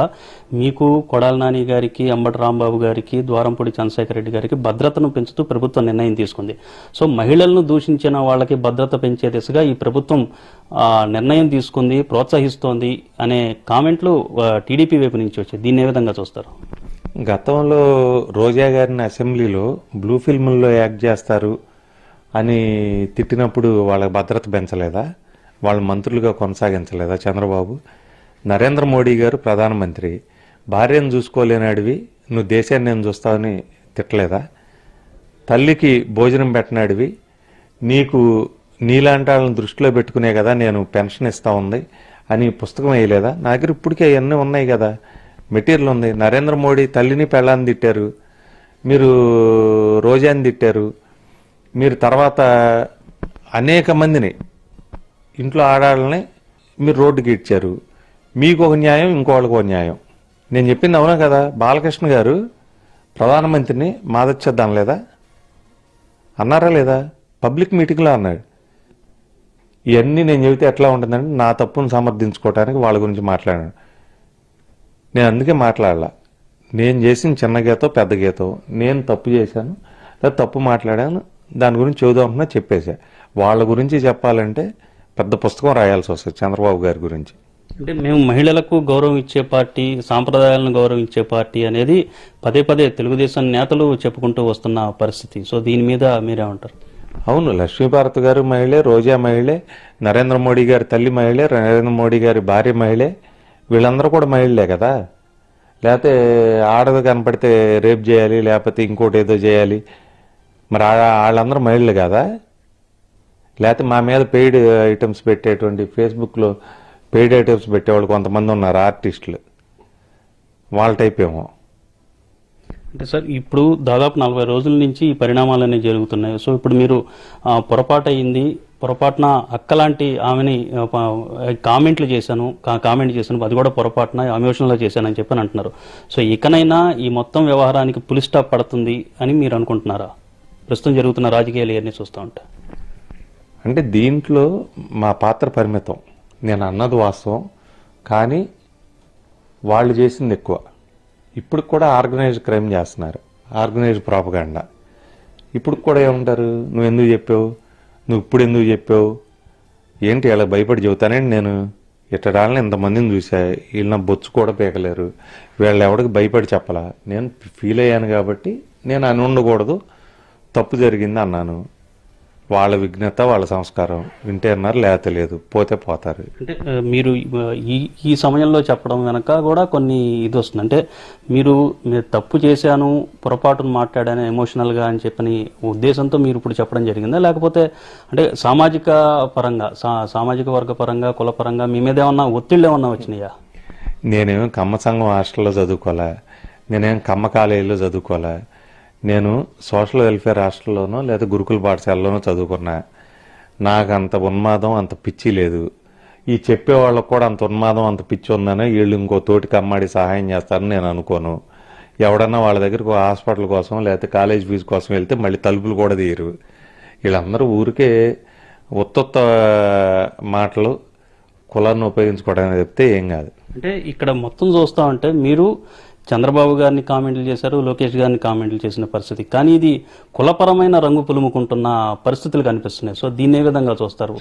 మీకు కొడాల నాని గారికి, అంబటి రాంబాబు గారికి, ద్వారంపూడి చంద్రశేఖర్ రెడ్డి గారికి భద్రతను పెంచుతూ ప్రభుత్వం నిర్ణయం తీసుకుంది. సో మహిళలను దూషించిన వాళ్ళకి భద్రత పెంచే దిశగా ఈ ప్రభుత్వం నిర్ణయం తీసుకుంది, ప్రోత్సహిస్తోంది అనే కామెంట్లు టీడీపీ వైపు నుంచి వచ్చాయి. దీన్ని ఏ విధంగా చూస్తారు? గతంలో రోజా గారిని అసెంబ్లీలో బ్లూ ఫిల్మ్లో యాక్ట్ చేస్తారు అని తిట్టినప్పుడు వాళ్ళ భద్రత పెంచలేదా? వాళ్ళ మంత్రులుగా కొనసాగించలేదా చంద్రబాబు? నరేంద్ర మోడీ గారు ప్రధానమంత్రి, భార్యను చూసుకోలేనాడివి నువ్వు దేశాన్ని నేను చూస్తావని తిట్టలేదా? తల్లికి భోజనం పెట్టినాడివి, నీకు నీలాంటి వాళ్ళని దృష్టిలో పెట్టుకునే కదా నేను పెన్షన్ ఇస్తా ఉంది అని పుస్తకం వేయలేదా? నా దగ్గర ఇప్పటికే అవన్నీ ఉన్నాయి కదా, మెటీరియల్ ఉంది. నరేంద్ర మోడీ తల్లిని పెళ్ళాన్ని తిట్టారు, మీరు రోజాని తిట్టారు, మీరు తర్వాత అనేక మందిని ఇంట్లో ఆడాలని మీరు రోడ్డుకి ఇచ్చారు. మీకు ఒక న్యాయం, ఇంకోళ్ళకు ఒక న్యాయం. నేను చెప్పింది అవునా కదా? బాలకృష్ణ గారు ప్రధానమంత్రిని మాదచ్చేద్దాం లేదా అన్నారా లేదా? పబ్లిక్ మీటింగ్లో అన్నాడు. ఇవన్నీ నేను చెబితే ఎట్లా ఉంటుందంటే నా తప్పును సమర్థించుకోవటానికి వాళ్ళ గురించి మాట్లాడాను. నేను అందుకే మాట్లాడాల. నేను చేసిన చిన్న గీతం పెద్ద గీతం, నేను తప్పు చేశాను లేదా తప్పు మాట్లాడాను, దాని గురించి చదువుకుంటున్నా చెప్పేశా. వాళ్ళ గురించి చెప్పాలంటే పెద్ద పుస్తకం రాయాల్సి వస్తుంది చంద్రబాబు గారి గురించి. అంటే మేము మహిళలకు గౌరవం ఇచ్చే పార్టీ, సాంప్రదాయాలను గౌరవించే పార్టీ అనేది పదే పదే తెలుగుదేశం నేతలు చెప్పుకుంటూ వస్తున్న పరిస్థితి. సో దీని మీద మీరేమంటారు? అవును, లక్ష్మీభారత్ గారు మహిళే, రోజా మహిళే, నరేంద్ర మోడీ గారి తల్లి మహిళే, నరేంద్ర మోడీ గారి భార్య మహిళే, వీళ్ళందరూ కూడా మహిళలే కదా. లేకపోతే ఆడది కనపడితే రేప్ చేయాలి, లేకపోతే ఇంకోటి ఏదో చేయాలి, మరి వాళ్ళందరూ మహిళలు కదా. లేకపోతే మా మీద పెయిడ్ ఐటమ్స్ పెట్టేటువంటి ఫేస్బుక్లో పెయిడ్ ఐటమ్స్ పెట్టేవాళ్ళు కొంతమంది ఉన్నారు ఆర్టిస్టులు, వాళ్ళ టైప్ ఏమో. అంటే సార్ ఇప్పుడు దాదాపు 40 రోజుల నుంచి ఈ పరిణామాలు అనేవి జరుగుతున్నాయి. సో ఇప్పుడు మీరు పొరపాటు అయింది, పొరపాటున అక్కలాంటి ఆమెని కామెంట్ చేశాను అది కూడా పొరపాటున ఎమోషనల్గా చేశానని చెప్పి అంటున్నారు. సో ఇకనైనా ఈ మొత్తం వ్యవహారానికి పులి స్టాప్ పడుతుంది అని మీరు అనుకుంటున్నారా? ప్రస్తుతం జరుగుతున్న రాజకీయాలు ఇవన్నీ చూస్తూ ఉంటా అంటే దీంట్లో మా పాత్ర పరిమితం. నేను అన్నది వాస్తవం, కానీ వాళ్ళు చేసింది ఎక్కువ. ఇప్పుడు కూడా ఆర్గనైజ్డ్ క్రైమ్ చేస్తున్నారు, ఆర్గనైజ్డ్ ప్రాపగాండా. ఇప్పుడు కూడా ఏమంటారు, నువ్వు ఎందుకు చెప్పావు, నువ్వు ఇప్పుడు ఎందుకు చెప్పావు, ఏంటి అలా భయపడి చెబుతానండి నేను, ఇట్టడాలని ఇంతమందిని చూసా, వీళ్ళు నా బొచ్చు కూడా పీకలేరు, వీళ్ళు ఎవరికి భయపడి చెప్పలా, నేను ఫీల్ అయ్యాను కాబట్టి నేను అని ఉండకూడదు, తప్పు జరిగింది అన్నాను. వాళ్ళ విజ్ఞత, వాళ్ళ సంస్కారం, వింటే అన్నారు, లేకపోతే లేదు, పోతే పోతారు. అంటే మీరు ఈ సమయంలో చెప్పడం వెనక కూడా కొన్ని ఇది వస్తుంది. అంటే మీరు తప్పు చేశాను, పొరపాటును మాట్లాడాను ఎమోషనల్గా అని చెప్పని ఉద్దేశంతో మీరు ఇప్పుడు చెప్పడం జరిగిందా, లేకపోతే అంటే సామాజిక పరంగా, సామాజిక వర్గ పరంగా, కుల పరంగా మీ మీద ఏమన్నా ఒత్తిళ్ళు ఏమన్నా వచ్చినాయా? నేనేం కమ్మ సంఘం హాస్టల్లో చదువుకోలే, నేనేం కమ్మ కాలేజీలో చదువుకోలే, నేను సోషల్ వెల్ఫేర్ హాస్టల్లోనో లేదా గురుకుల పాఠశాలలోనో చదువుకున్నా. నాకు అంత ఉన్మాదం, అంత పిచ్చి లేదు. ఈ చెప్పేవాళ్ళకు కూడా అంత ఉన్మాదం, అంత పిచ్చి ఉందని వీళ్ళు ఇంకో తోటి కమ్మాడి సహాయం చేస్తారని నేను అనుకోను. ఎవడన్నా వాళ్ళ దగ్గరకు హాస్పిటల్ కోసం లేకపోతే కాలేజ్ ఫీజు కోసం వెళ్తే మళ్ళీ తలుపులు కూడా తీయరు. వీళ్ళందరూ ఊరికే ఉత్తత్త మాటలు, కులాన్ని ఉపయోగించుకోవడానికి చెప్తే ఏం కాదు. అంటే ఇక్కడ మొత్తం చూస్తా ఉంటే మీరు చంద్రబాబు గారిని కామెంట్లు చేశారు, లోకేష్ గారిని కామెంట్లు చేసిన పరిస్థితి, కానీ ఇది కులపరమైన రంగు పులుముకుంటున్న పరిస్థితులు కనిపిస్తున్నాయి. సో దీన్ని ఏ విధంగా చూస్తారు?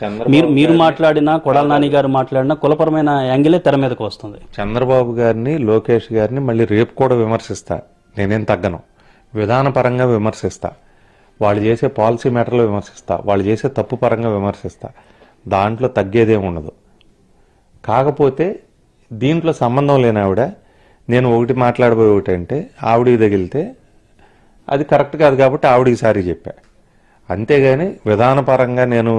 మీరు మాట్లాడినా, కొడాల నాని గారు మాట్లాడినా కులపరమైన యాంగిలే తెర మీదకు వస్తుంది. చంద్రబాబు గారిని, లోకేష్ గారిని మళ్ళీ రేపు కూడా విమర్శిస్తా, నేనేం తగ్గను. విధానపరంగా విమర్శిస్తా, వాళ్ళు చేసే పాలసీ మ్యాటర్లో విమర్శిస్తా, వాళ్ళు చేసే తప్పు పరంగా విమర్శిస్తా, దాంట్లో తగ్గేదేమి ఉండదు. కాకపోతే దీంట్లో సంబంధం లేని ఆవిడ, నేను ఒకటి మాట్లాడబోయే ఒకటంటే ఆవిడికి తగిలితే అది కరెక్ట్ కాదు కాబట్టి ఆవిడికి సారీ చెప్పా. అంతేగాని విధానపరంగా నేను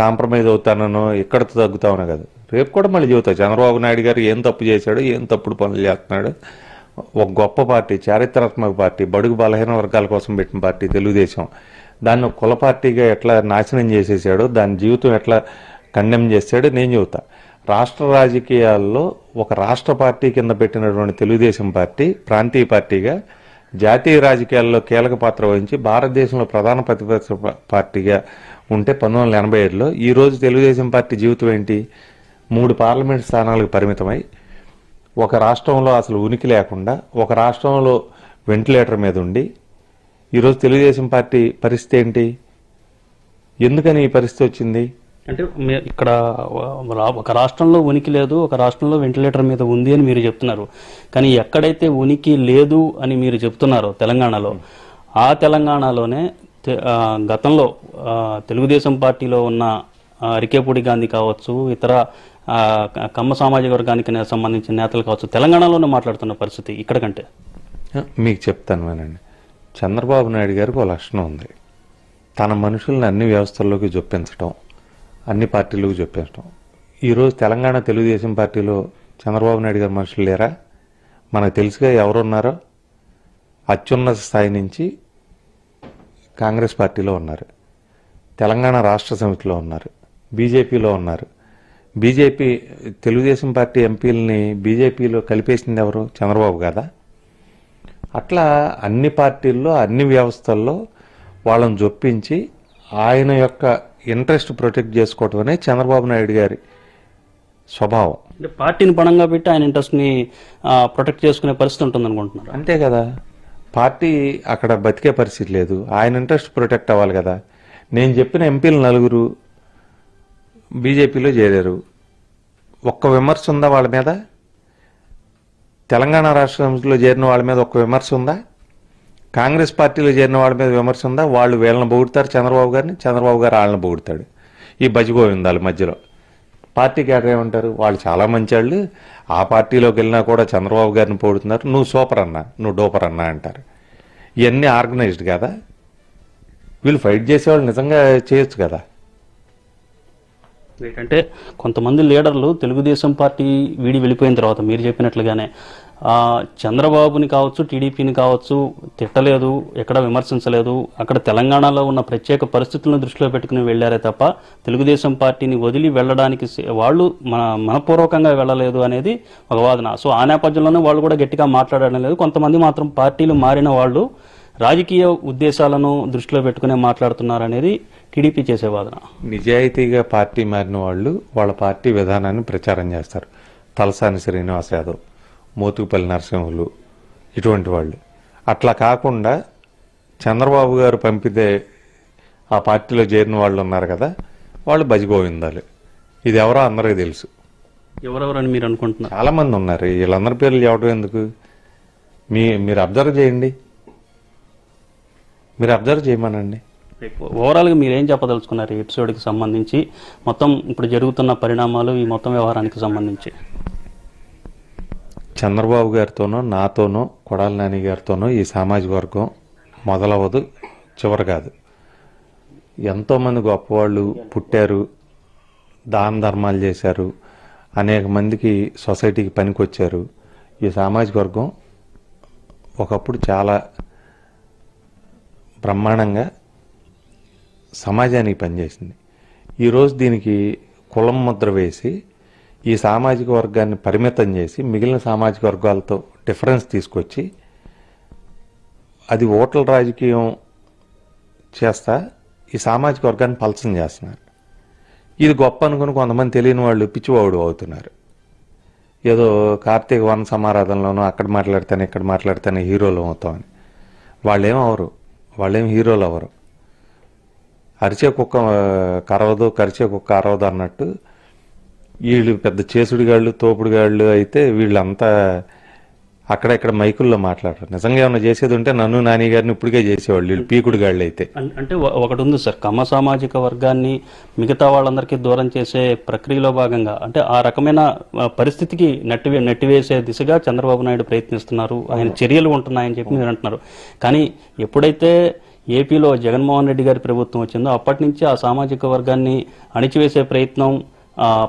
కాంప్రమైజ్ అవుతానో ఎక్కడితో తగ్గుతానో కాదు. రేపు కూడా మళ్ళీ చెబుతాను, చంద్రబాబు నాయుడు గారు ఏం తప్పు చేశాడు, ఏం తప్పుడు పనులు చేస్తున్నాడు. ఒక గొప్ప పార్టీ, చారిత్రాత్మక పార్టీ, బడుగు బలహీన వర్గాల కోసం పెట్టిన పార్టీ తెలుగుదేశం, దాన్ని కుల పార్టీగా ఎట్లా నాశనం చేసేసాడో, దాని జీవితం ఎట్లా కండెమ్ చేశాడో నేను చెబుతా. రాష్ట్ర రాజకీయాల్లో ఒక రాష్ట్ర పార్టీ కింద పెట్టినటువంటి తెలుగుదేశం పార్టీ ప్రాంతీయ పార్టీగా, జాతీయ రాజకీయాల్లో కీలక పాత్ర వహించి భారతదేశంలో ప్రధాన ప్రతిపక్ష పార్టీగా ఉంటే 1987లో ఈరోజు తెలుగుదేశం పార్టీ జీవితం ఏంటి? 3 పార్లమెంట్ స్థానాలకు పరిమితమై ఒక రాష్ట్రంలో అసలు ఉనికి లేకుండా, ఒక రాష్ట్రంలో వెంటిలేటర్ మీద ఉండి ఈరోజు తెలుగుదేశం పార్టీ పరిస్థితి ఏంటి? ఎందుకని ఈ పరిస్థితి వచ్చింది? అంటే ఇక్కడ ఒక రాష్ట్రంలో ఉనికి లేదు, ఒక రాష్ట్రంలో వెంటిలేటర్ మీద ఉంది అని మీరు చెప్తున్నారు. కానీ ఎక్కడైతే ఉనికి లేదు అని మీరు చెప్తున్నారో తెలంగాణలో, ఆ తెలంగాణలోనే గతంలో తెలుగుదేశం పార్టీలో ఉన్న అరికేపూడి గాంధీ కావచ్చు, ఇతర కమ్మ సామాజిక వర్గానికి సంబంధించిన నేతలు కావచ్చు, తెలంగాణలోనే మాట్లాడుతున్న పరిస్థితి ఇక్కడ కంటే. మీకు చెప్తాను వినండి, చంద్రబాబు నాయుడు గారికి ఒక లక్షణం ఉంది, తన మనుషుల్ని అన్ని వ్యవస్థల్లోకి జొప్పించడం, అన్ని పార్టీలకు చెప్పేస్తాం. ఈరోజు తెలంగాణ తెలుగుదేశం పార్టీలో చంద్రబాబు నాయుడు గారి మనుషులు లేరా? మనకు తెలుసుగా ఎవరున్నారో. అత్యున్నత స్థాయి నుంచి కాంగ్రెస్ పార్టీలో ఉన్నారు, తెలంగాణ రాష్ట్ర సమితిలో ఉన్నారు, బీజేపీలో ఉన్నారు. బీజేపీ తెలుగుదేశం పార్టీ ఎంపీలని బీజేపీలో కలిపేసింది ఎవరు? చంద్రబాబు కదా. అట్లా అన్ని పార్టీల్లో అన్ని వ్యవస్థల్లో వాళ్ళని జొప్పించి ఆయన యొక్క ఇంట్రెస్ట్ ప్రొటెక్ట్ చేసుకోవటం అనేది చంద్రబాబు నాయుడు గారి స్వభావం. అంటే పార్టీని పణంగా పెట్టి ఆయన ఇంట్రెస్ట్ని ప్రొటెక్ట్ చేసుకునే పరిస్థితి ఉంటుంది అనుకుంటున్నారు, అంతే కదా. పార్టీ అక్కడ బతికే పరిస్థితి లేదు, ఆయన ఇంట్రెస్ట్ ప్రొటెక్ట్ అవ్వాలి కదా. నేను చెప్పిన ఎంపీలు 4 బీజేపీలో చేరారు, ఒక్క విమర్శ ఉందా వాళ్ళ మీద? తెలంగాణ రాష్ట్ర సమితిలో చేరిన వాళ్ళ మీద ఒక్క విమర్శ ఉందా? కాంగ్రెస్ పార్టీలో చేరిన వాళ్ళ మీద విమర్శ ఉందా? వాళ్ళు వీళ్ళని పొగుడతారు చంద్రబాబు గారిని, చంద్రబాబు గారు వాళ్ళని పొగుడతాడు. ఈ బజిగోవిందాలు మధ్యలో పార్టీ క్యాడర్ ఏమంటారు, వాళ్ళు చాలా మంచి వాళ్ళు, ఆ పార్టీలోకి వెళ్ళినా కూడా చంద్రబాబు గారిని పొగుడుతున్నారు, నువ్వు సూపర్ అన్నా, నువ్వు డోపర్ అన్నా అంటారు. ఇవన్నీ ఆర్గనైజ్డ్ కదా. వీళ్ళు ఫైట్ చేసేవాళ్ళు నిజంగా చేయొచ్చు కదా. ఏంటంటే కొంతమంది లీడర్లు తెలుగుదేశం పార్టీ వీడి వెళ్ళిపోయిన తర్వాత మీరు చెప్పినట్లుగానే చంద్రబాబుని కావచ్చు టీడీపీని కావచ్చు తిట్టలేదు, ఎక్కడ విమర్శించలేదు. అక్కడ తెలంగాణలో ఉన్న ప్రత్యేక పరిస్థితులను దృష్టిలో పెట్టుకొని వెళ్ళారే తప్ప తెలుగుదేశం పార్టీని వదిలి వెళ్ళడానికి వాళ్ళు మనపూర్వకంగా వెళ్ళలేదు అనేది ఒక వాదన. సో ఆ నేపథ్యంలోనే వాళ్ళు కూడా గట్టిగా మాట్లాడడం లేదు. కొంతమంది మాత్రం పార్టీలు మారిన వాళ్ళు రాజకీయ ఉద్దేశాలను దృష్టిలో పెట్టుకునే మాట్లాడుతున్నారు అనేది టీడీపీ చేసే వాదన. నిజాయితీగా పార్టీ మారిన వాళ్ళు వాళ్ళ పార్టీ విధానాన్ని ప్రచారం చేస్తారు. తలసాని శ్రీనివాస్ యాదవ్, మోతుకుపల్లి నరసింహులు, ఇటువంటి వాళ్ళు. అట్లా కాకుండా చంద్రబాబు గారు పంపితే ఆ పార్టీలో చేరిన వాళ్ళు ఉన్నారు కదా, వాళ్ళు భజగోవిందాలు. ఇది ఎవరో అందరికీ తెలుసు. ఎవరెవరని మీరు అనుకుంటున్నారు? చాలామంది ఉన్నారు. వీళ్ళందరి పేర్లు చెప్పడం ఎందుకు? మీరు అబ్జర్వ్ చేయండి, మీరు అబ్జర్వ్ చేయమనండి. ఓవరాల్గా మీరేం చెప్పదలుచుకున్నారు ఈ ఎపిసోడ్కి సంబంధించి, మొత్తం ఇప్పుడు జరుగుతున్న పరిణామాలు, ఈ మొత్తం వ్యవహారానికి సంబంధించి? చంద్రబాబు గారితోనో నాతోనో కొడాలి నాని గారితోనో ఈ సామాజిక వర్గం మొదలవదు, చివరి కాదు. ఎంతోమంది గొప్పవాళ్ళు పుట్టారు, దాన ధర్మాలు చేశారు, అనేక మందికి సొసైటీకి పనికొచ్చారు. ఈ సామాజిక వర్గం ఒకప్పుడు చాలా బ్రహ్మాండంగా సమాజానికి పనిచేసింది. ఈరోజు దీనికి కులం ముద్ర వేసి ఈ సామాజిక వర్గాన్ని పరిమితం చేసి మిగిలిన సామాజిక వర్గాలతో డిఫరెన్స్ తీసుకొచ్చి అది ఓట్ల రాజకీయం చేస్తా ఈ సామాజిక వర్గాన్ని పలచం చేస్తున్నారు. ఇది గొప్ప అనుకుని కొంతమంది తెలియని వాళ్ళు పిచ్చివాడు అవుతున్నారు. ఏదో కార్తీక వన సమారాధనలోనూ అక్కడ మాట్లాడతాను ఇక్కడ మాట్లాడతాను హీరోలు అవుతామని. వాళ్ళేం హీరోలు అవ్వరు. అరిచే కుక్క కరవదు, కరిచే కుక్క అరవదు అన్నట్టు వీళ్ళు పెద్ద చేసుడిగాళ్ళు, తోపుడుగాళ్ళు అయితే వీళ్ళంతా అక్కడెక్కడ మైకుల్లో మాట్లాడరు. నిజంగా ఏమైనా చేసేది ఉంటే నన్ను నాని గారిని ఇప్పటికే చేసేవాళ్ళు. వీళ్ళు పీకుడుగాళ్ళు అయితే అంటే ఒకటి ఉంది సార్, కమ్మ సామాజిక వర్గాన్ని మిగతా వాళ్ళందరికీ దూరం చేసే ప్రక్రియలో భాగంగా అంటే ఆ రకమైన పరిస్థితికి నెట్టివేసే దిశగా చంద్రబాబు నాయుడు ప్రయత్నిస్తున్నారు, ఆయన చర్యలు ఉంటున్నాయని చెప్పి మీరు అంటున్నారు. కానీ ఎప్పుడైతే ఏపీలో జగన్మోహన్ రెడ్డి గారి ప్రభుత్వం వచ్చిందో అప్పటి నుంచి ఆ సామాజిక వర్గాన్ని అణిచివేసే ప్రయత్నం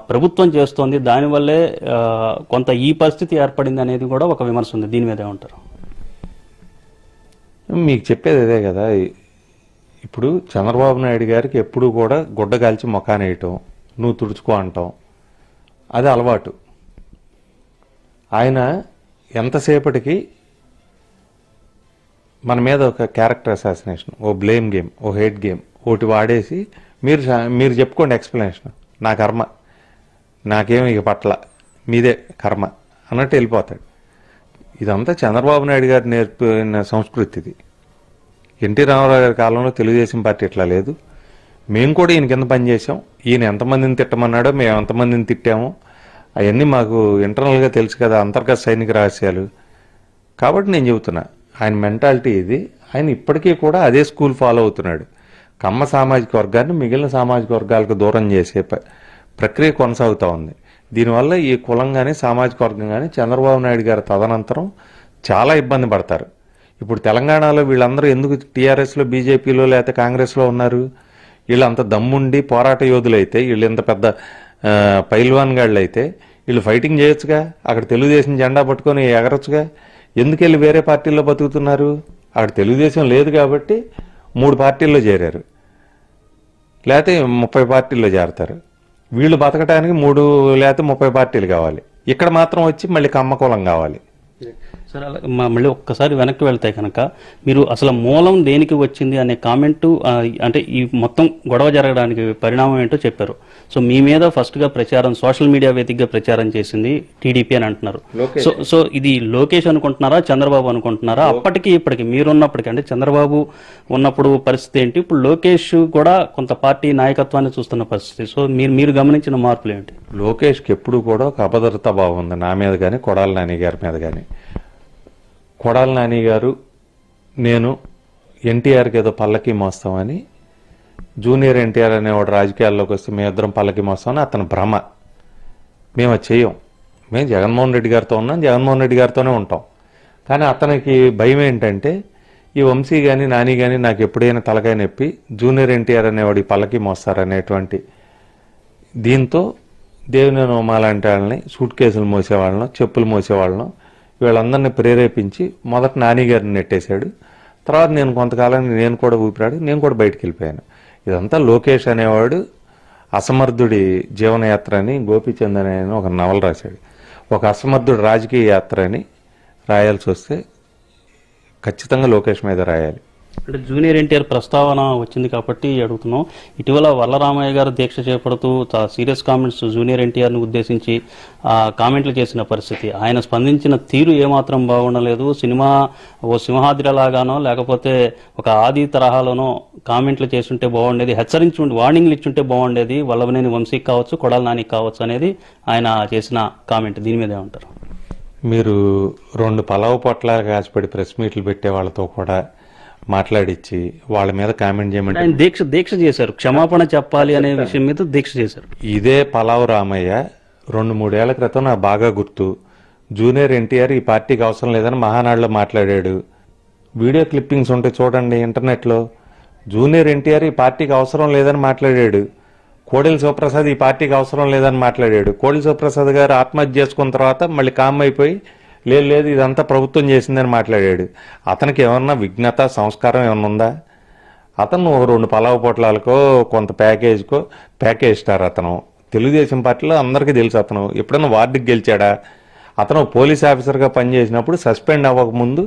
ప్రభుత్వం చేస్తోంది, దానివల్లే కొంత ఈ పరిస్థితి ఏర్పడింది అనేది కూడా ఒక విమర్శ ఉంది. దీని మీద ఏమంటారు? మీకు చెప్పేది అదే కదా. ఇప్పుడు చంద్రబాబు నాయుడు గారికి ఎప్పుడు కూడా గుడ్డ కాల్చి మొఖాన్ని వేయటం, నువ్వు తుడుచుకో అంటాం, అది అలవాటు. ఆయన ఎంతసేపటికి మన మీద ఒక క్యారెక్టర్ అసాసినేషన్, ఓ బ్లేమ్ గేమ్, ఓ హేట్ గేమ్ ఒకటి వాడేసి మీరు చెప్పుకోండి ఎక్స్ప్లెనేషన్, నా కర్మ, నాకేమి ఇక పట్ల, మీదే కర్మ అన్నట్టు వెళ్ళిపోతాడు. ఇదంతా చంద్రబాబు నాయుడు గారు నేర్పిన సంస్కృతి. ఇది ఎన్టీ రామారావు గారి కాలంలో తెలుగుదేశం పార్టీ ఇట్లా లేదు. మేము కూడా ఈయన కింద పనిచేసాం. ఈయన ఎంతమందిని తిట్టమన్నాడో మేము ఎంతమందిని తిట్టామో అవన్నీ మాకు ఇంటర్నల్గా తెలుసు కదా, అంతర్గత సైనిక రహస్యాలు. కాబట్టి నేను చెబుతున్నా, ఆయన మెంటాలిటీ ఇది. ఆయన ఇప్పటికీ కూడా అదే స్కూల్ ఫాలో అవుతున్నాడు. కమ్మ సామాజిక వర్గాన్ని మిగిలిన సామాజిక వర్గాలకు దూరం చేసే ప్రక్రియ కొనసాగుతూ ఉంది. దీనివల్ల ఈ కులం కానీ సామాజిక వర్గం కానీ చంద్రబాబు నాయుడు గారు తదనంతరం చాలా ఇబ్బంది పడతారు. ఇప్పుడు తెలంగాణలో వీళ్ళందరూ ఎందుకు టీఆర్ఎస్లో, బీజేపీలో, లేకపోతే కాంగ్రెస్లో ఉన్నారు? వీళ్ళు అంత దమ్ముండి పోరాట యోధులైతే, వీళ్ళు ఇంత పెద్ద పైల్వాన్ గాళ్ళు అయితే వీళ్ళు ఫైటింగ్ చేయొచ్చుగా, అక్కడ తెలుగుదేశం జెండా పట్టుకొని ఎగరొచ్చుగా. ఎందుకెళ్ళి వేరే పార్టీల్లో బతుకుతున్నారు? అక్కడ తెలుగుదేశం లేదు కాబట్టి 3 పార్టీల్లో చేరారు, లేకపోతే 30 పార్టీల్లో చేరతారు. వీళ్ళు బతకడానికి 3 లేకపోతే 30 పార్టీలు కావాలి. ఇక్కడ మాత్రం వచ్చి మళ్ళీ కమ్మకూలం కావాలి. సరే, అలా మళ్ళీ ఒక్కసారి వెనక్కి వెళ్తే కనుక మీరు అసలు మూలం దేనికి వచ్చింది అనే కామెంటు, అంటే ఈ మొత్తం గొడవ జరగడానికి పరిణామం ఏంటో చెప్పారు. సో మీ మీద ఫస్ట్గా ప్రచారం సోషల్ మీడియా వేదికగా ప్రచారం చేసింది టీడీపీ అని అంటున్నారు. సో ఇది లోకేష్ అనుకుంటున్నారా, చంద్రబాబు అనుకుంటున్నారా? అప్పటికి ఇప్పటికి మీరున్నప్పటికీ, అంటే చంద్రబాబు ఉన్నప్పుడు పరిస్థితి ఏంటి, ఇప్పుడు లోకేష్ కూడా కొంత పార్టీ నాయకత్వాన్ని చూస్తున్న పరిస్థితి, సో మీరు గమనించిన మార్పులు ఏంటి? లోకేష్కి ఎప్పుడు కూడా ఒక అభద్రతా భావం ఉంది, నా మీద కానీ కొడాలి నాని గారి మీద కానీ. కొడాలి నాని గారు నేను ఎన్టీఆర్కి ఏదో పల్లకి మోస్తామని, జూనియర్ ఎన్టీఆర్ అనేవాడు రాజకీయాల్లోకి వస్తే మేము ఇద్దరం పల్లకి మోస్తామని అతను భ్రమ. మేము అది చేయం. మేము జగన్మోహన్ రెడ్డి గారితో ఉన్నాం, జగన్మోహన్ రెడ్డి గారితోనే ఉంటాం. కానీ అతనికి భయం ఏంటంటే ఈ వంశీ కానీ నాని కానీ నాకు ఎప్పుడైనా తలకాయ నొప్పి, జూనియర్ ఎన్టీఆర్ అనేవాడు పల్లకి మోస్తారనేటువంటి దీంతో దేవుని నోమాలంటే వాళ్ళని, సూట్ కేసులు మోసేవాళ్ళను, చెప్పులు మోసేవాళ్ళను వీళ్ళందరిని ప్రేరేపించి మొదట నాని గారిని నెట్టేశాడు. తర్వాత నేను కొంతకాలానికి నేను కూడా ఊపిరాడు, నేను కూడా బయటికి వెళ్ళిపోయాను. ఇదంతా లోకేష్ అనేవాడు అసమర్థుడి జీవనయాత్ర అని గోపీచంద్ అనే ఒక నవల రాశాడు. ఒక అసమర్థుడు రాజకీయ యాత్ర అని రాయాల్సి వస్తే ఖచ్చితంగా లోకేష్ మీద రాయాలి. అంటే జూనియర్ ఎన్టీఆర్ ప్రస్తావన వచ్చింది కాబట్టి అడుగుతున్నాం. ఇటీవల వల్లరామయ్య గారు దీక్ష చేపడుతూ సీరియస్ కామెంట్స్ జూనియర్ ఎన్టీఆర్ను ఉద్దేశించి కామెంట్లు చేసిన పరిస్థితి, ఆయన స్పందించిన తీరు ఏమాత్రం బాగుండలేదు. సినిమా ఓ సింహాద్రిలాగానో లేకపోతే ఒక ఆది తరహాలోనో కామెంట్లు చేస్తుంటే బాగుండేది, హెచ్చరించి వార్నింగ్లు ఇచ్చుంటే బాగుండేది వల్లభనేని వంశీకి కావచ్చు కొడాల నానికి కావచ్చు అనేది ఆయన చేసిన కామెంట్. దీని మీద ఏమంటారు మీరు? రెండు పలావు పొట్లాలు కాచిపడి ప్రెస్ మీట్లు పెట్టే వాళ్ళతో కూడా మాట్లాడిచ్చి వాళ్ళ మీద కామెంట్ చేయమంటే దీక్ష దీక్ష చేశారు, క్షమాపణ చెప్పాలి అనే విషయం మీద దీక్ష చేశారు. ఇదే పలావు రామయ్య 2-3 ఏళ్ల క్రితం నాకు బాగా గుర్తు, జూనియర్ ఎన్టీఆర్ ఈ పార్టీకి అవసరం లేదని మహానాడులో మాట్లాడాడు. వీడియో క్లిప్పింగ్స్ ఉంటాయి చూడండి ఇంటర్నెట్లో. జూనియర్ ఎన్టీఆర్ ఈ పార్టీకి అవసరం లేదని మాట్లాడాడు. కోడెల శివప్రసాద్ ఈ పార్టీకి అవసరం లేదని మాట్లాడాడు. కోడెల శివప్రసాద్ గారు ఆత్మహత్య చేసుకున్న తర్వాత మళ్ళీ కామ్ అయిపోయి లేదు లేదు ఇదంతా ప్రభుత్వం చేసిందని మాట్లాడాడు. అతనికి ఏమన్నా విజ్ఞత సంస్కారం ఏమన్నా ఉందా? అతను ఒక 2 పలావు పొట్లాలకో కొంత ప్యాకేజ్కో ప్యాకేజ్ స్టార్ అతను. తెలుగుదేశం పార్టీలో అందరికీ తెలుసు అతను. ఎప్పుడైనా వార్డుకి గెలిచాడా? అతను పోలీస్ ఆఫీసర్గా పనిచేసినప్పుడు సస్పెండ్ అవ్వకముందు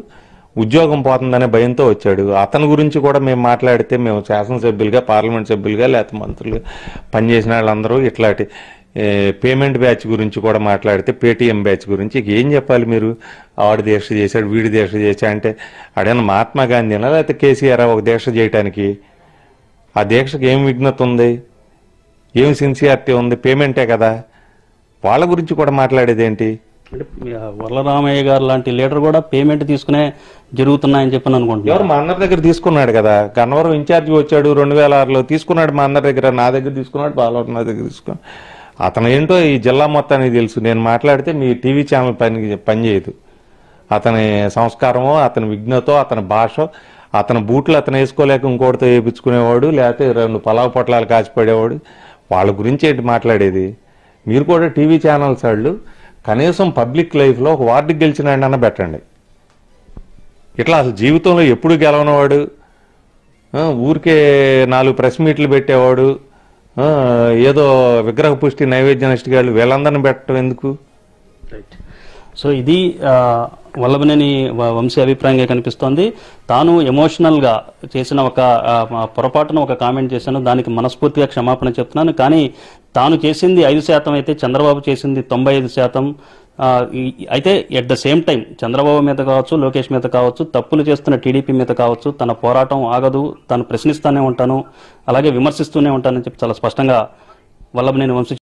ఉద్యోగం పోతుందనే భయంతో వచ్చాడు. అతని గురించి కూడా మేము మాట్లాడితే మేము శాసనసభ్యులుగా పార్లమెంట్ సభ్యులుగా లేకపోతే మంత్రులు పనిచేసిన వాళ్ళందరూ ఇట్లాంటి పేమెంట్ బ్యాచ్ గురించి కూడా మాట్లాడితే పేటీఎం బ్యాచ్ గురించి ఏం చెప్పాలి మీరు? ఆవిడ దీక్ష చేశాడు వీడి దీక్ష చేశాడు అంటే అడైనా మహాత్మా గాంధీనా లేకపోతే కేసీఆర్ ఒక దీక్ష చేయడానికి? ఆ దీక్షకు ఏం విఘ్నత ఉంది, ఏం సిన్సియారిటీ ఉంది? పేమెంటే కదా. వాళ్ళ గురించి కూడా మాట్లాడేది ఏంటి? అంటే వల్లరామయ్య గారు లాంటి లీడర్ కూడా పేమెంట్ తీసుకునే జరుగుతున్నాయని చెప్పని అనుకుంటున్నారు. మా అందరి దగ్గర తీసుకున్నాడు కదా, గన్నవరం ఇన్ఛార్జ్ వచ్చాడు 2006లో తీసుకున్నాడు. మా అందరి దగ్గర, నా దగ్గర తీసుకున్నాడు, బాలవరం నా దగ్గర తీసుకున్నాడు. అతను ఏంటో ఈ జిల్లా మొత్తానికి తెలుసు. నేను మాట్లాడితే మీ టీవీ ఛానల్ పనిచేయదు. అతని సంస్కారమో అతని విఘ్నతో అతని భాష, అతని బూట్లు అతను వేసుకోలేక ఇంకోటితో వేయించుకునేవాడు, లేకపోతే 2 పలావు పొట్లాలు కాచిపడేవాడు. వాళ్ళ గురించి ఏంటి మాట్లాడేది? మీరు కూడా టీవీ ఛానల్స్ వాళ్ళు కనీసం పబ్లిక్ లైఫ్లో ఒక వార్డుకి గెలిచినాడన్న పెట్టండి. ఇట్లా అసలు జీవితంలో ఎప్పుడు గెలవనవాడు, ఊరికే 4 ప్రెస్ మీట్లు పెట్టేవాడు, ఏదో విగ్రహ పుష్టి నైవేద్య నష్టిగాళ్ళు వీళ్ళందరినీ పెట్టడం ఎందుకు? సో ఇది వల్లభనేని వంశీ అభిప్రాయంగా కనిపిస్తోంది. తాను ఎమోషనల్గా చేసిన ఒక పొరపాటును ఒక కామెంట్ చేశాను, దానికి మనస్ఫూర్తిగా క్షమాపణ చెప్తున్నాను. కానీ తాను చేసింది 5% అయితే చంద్రబాబు చేసింది 95%. అయితే at the same time Chandrababu మీద కావచ్చు లోకేష్ మీద కావచ్చు తప్పులు చేస్తున్న టీడీపీ మీద కావచ్చు తన పోరాటం ఆగదు, తాను ప్రశ్నిస్తూనే ఉంటాను అలాగే విమర్శిస్తూనే ఉంటానని చెప్పి చాలా స్పష్టంగా వల్లభనేని వంశీ